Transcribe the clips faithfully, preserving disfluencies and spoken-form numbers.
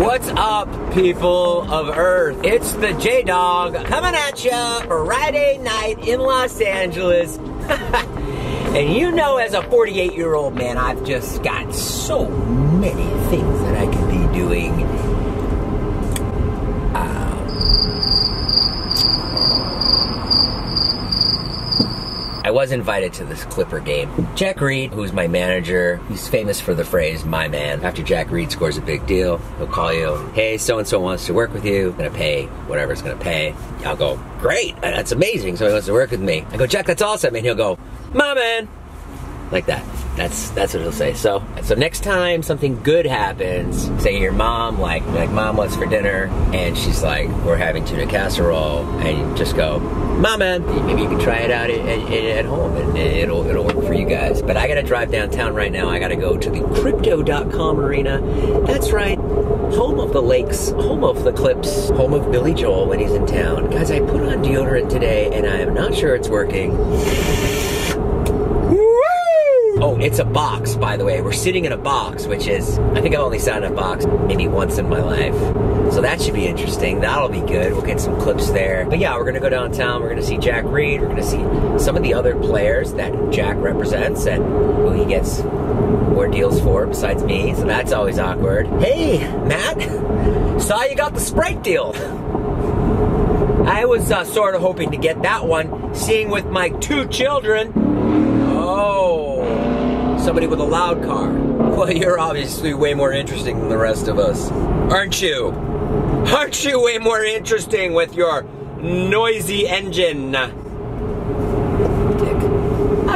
What's up, people of Earth? It's the J-Dog coming at ya Friday night in Los Angeles. And you know, as a forty-eight-year-old man, I've just got so many things that I could be doing. Uh, I was invited to this Clipper game. Jack Reed, who's my manager, he's famous for the phrase, "my man." After Jack Reed scores a big deal, he'll call you, "Hey, so-and-so wants to work with you. I'm gonna pay whatever it's gonna pay." I'll go, "Great, that's amazing. So he wants to work with me." I go, "Jack, that's awesome." And he'll go, "My man," like that. That's that's what he'll say. So so next time something good happens, say your mom, like like mom, wants for dinner, and she's like, "We're having tuna casserole," and you just go, "My man." Maybe you can try it out at, at, at home, and it'll it'll work for you guys. But I gotta drive downtown right now. I gotta go to the crypto dot com arena. That's right, home of the Lakes, home of the Clips, home of Billy Joel when he's in town. Guys, I put on deodorant today, and I am not sure it's working. Oh, it's a box, by the way. We're sitting in a box, which is, I think I've only sat in a box maybe once in my life. So that should be interesting. That'll be good. We'll get some clips there. But yeah, we're gonna go downtown. We're gonna see Jack Reed. We're gonna see some of the other players that Jack represents and who he gets more deals for besides me. So that's always awkward. "Hey, Matt, saw you got the Sprite deal. I was uh, sort of hoping to get that one, seeing with my two children." Oh. Somebody with a loud car. "Well, you're obviously way more interesting than the rest of us, aren't you? Aren't you way more interesting with your noisy engine?" Ah,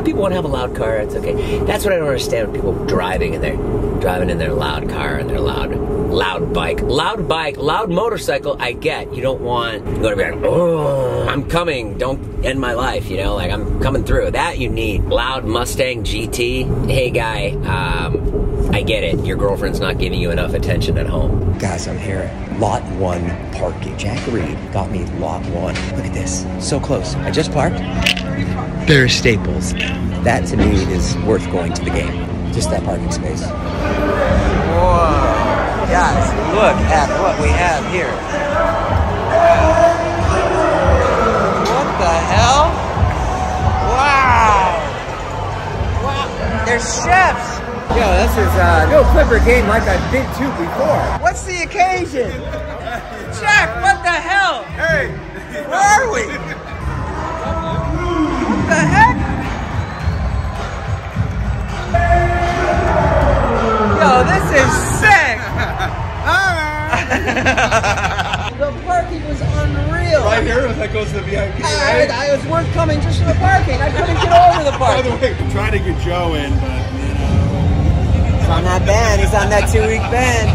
people want to have a loud car. It's okay. That's what I don't understand with people driving in their driving in their loud car and their loud loud bike, loud bike, loud motorcycle. I get you don't want you to be like, "Oh, I'm coming. Don't end my life," you know, like, "I'm coming through." That you need. Loud Mustang G T. "Hey guy, um, I get it. Your girlfriend's not giving you enough attention at home." Guys, I'm here at lot one parking. Jack Reed got me lot one. Look at this. So close. I just parked. There's Staples. That to me is worth going to the game. Just that parking space. Whoa. Guys, look at what we have here. The hell? Wow! Wow! There's chefs! Yo, this is uh, no Clipper game like I've been to before. What's the occasion? Jack, what the hell? Hey! Where are we? What the heck? Yo, this is sick! Alright! The parking was unreal. Right here, that goes to the V I P. Right? I, I was worth coming just for the parking. I couldn't get over the parking. By the way, I'm trying to get Joe in, but you know. He's on that ban. He's on that two-week ban.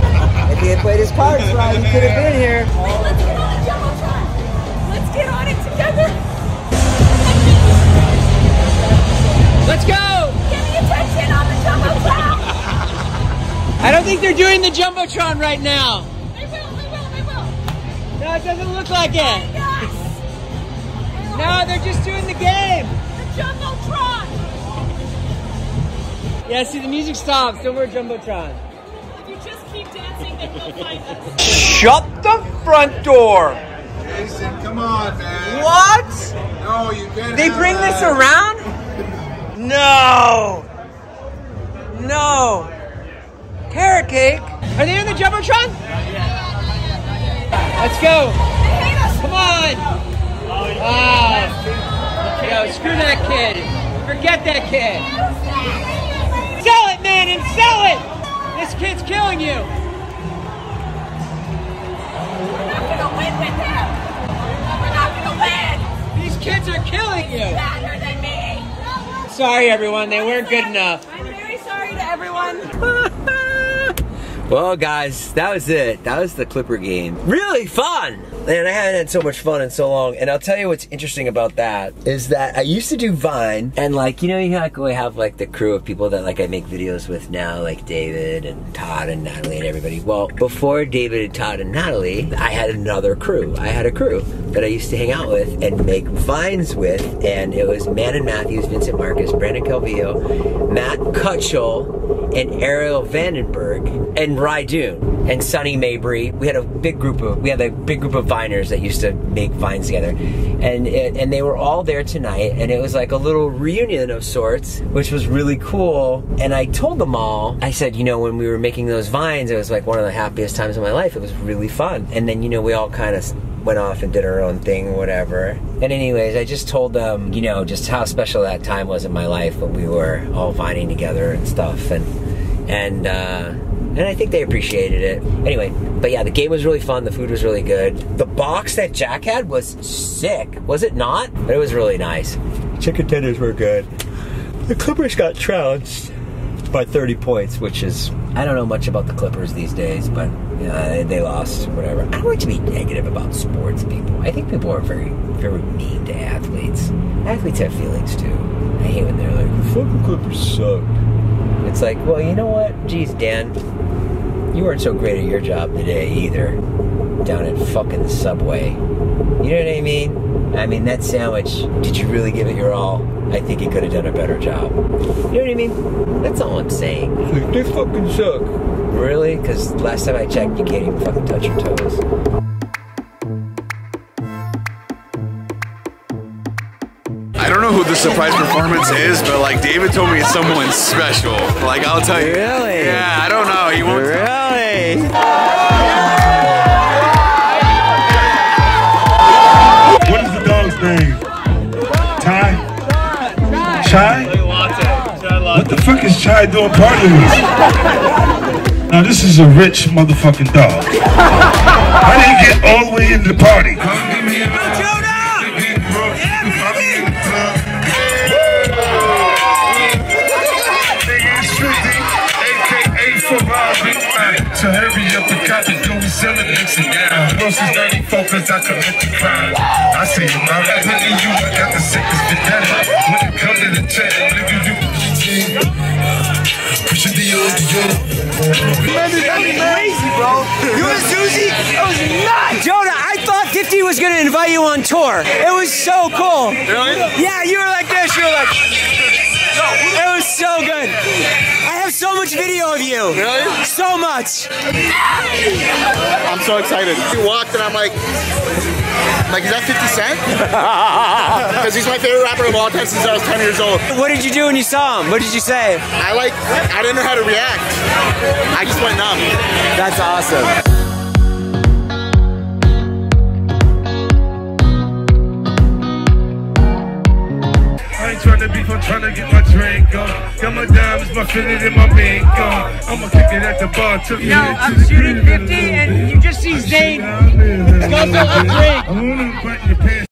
If he had played his cards right, he could have been here. Wait, let's get on a Jumbotron. Let's get on it together. Let's go. Give me attention on the Jumbotron. I don't think they're doing the Jumbotron right now. No, it doesn't look like it. Yes. No, they're just doing the game. The Jumbotron. Yeah, see, the music stops. Don't wear Jumbotron. If you just keep dancing, then they'll find us. Shut the front door. Jason, come on, man. What? No, you can't. They bring that. This around? No. No. Carrot cake. Are they in the Jumbotron? Yeah. Let's go! Come on! Wow! Yo, screw that kid! Forget that kid! Sell it, man, and sell it! This kid's killing you! We're not gonna win with him! We're not gonna win! These kids are killing you! Better than me! Sorry, everyone, they weren't good enough. I'm very sorry to everyone. Well, guys, that was it. That was the Clipper game. Really fun. Man, I haven't had so much fun in so long. And I'll tell you what's interesting about that is that I used to do Vine, and like, you know, you like we have like the crew of people that like I make videos with now, like David and Todd and Natalie and everybody. Well, before David and Todd and Natalie, I had another crew. I had a crew that I used to hang out with and make Vines with, and it was Manon Matthews, Vincent Marcus, Brandon Calvillo, Matt Cutshall, and Arielle Vandenberg, and Rye Dune, and Sonny Mabry. We had a big group of we had a big group of Viners that used to make Vines together, and and they were all there tonight, and it was like a little reunion of sorts, which was really cool. And I told them all, I said, you know, when we were making those Vines, it was like one of the happiest times of my life. It was really fun. And then, you know, we all kind of went off and did our own thing, whatever. And anyways, I just told them, you know, just how special that time was in my life when we were all vining together and stuff. And and uh, and I think they appreciated it. Anyway, but yeah, the game was really fun. The food was really good. The box that Jack had was sick, was it not? But it was really nice. Chicken tenders were good. The Clippers got trounced by thirty points, which is, I don't know much about the Clippers these days, but you know, they, they lost, whatever. I don't like to be negative about sports people. I think people are very, very mean to athletes. Athletes have feelings too. I hate when they're like, the fucking Clippers suck. It's like, well, you know what? Geez, Dan, you weren't so great at your job today either. Down at fucking Subway. You know what I mean? I mean, that sandwich, did you really give it your all? I think he could have done a better job. You know what I mean? That's all I'm saying. Like, they fucking suck. Really? Because last time I checked, you can't even fucking touch your toes. I don't know who the surprise performance is, but like David told me it's someone special. Like, I'll tell you. Really? Yeah, I don't know. He won't really? Tell. What is the dog's name? Ty? Chai? What the fuck is Chai doing partying? Now this is a rich motherfucking dog. I didn't get all the way into the party. So hurry up and copy, do we sell it next to now? Versus ninety-four, cause I commit the crime. I say, my life in you, I got the sickest vendetta. When it comes to the chat, nigga, you can push it to you, you Man, this is crazy, bro. You and Susie? It was nuts! Jonah, I thought fifty was gonna invite you on tour. It was so cool. Really? Yeah, you were like this, you were like... It was so good. I have so much video of you. Really? So much. I'm so excited. You walked and I'm like, like, is that fifty cent? Because he's my favorite rapper of all time since I was ten years old. What did you do when you saw him? What did you say? I like, I didn't know how to react. I just went numb. That's awesome. Trying to be fun, trying to get my drink on. Got my diamonds, my fitted in my bank on. I'ma kick it at the bar. Took Yo, I'm to shooting fifty, and you just see Zayn. Go for a drink.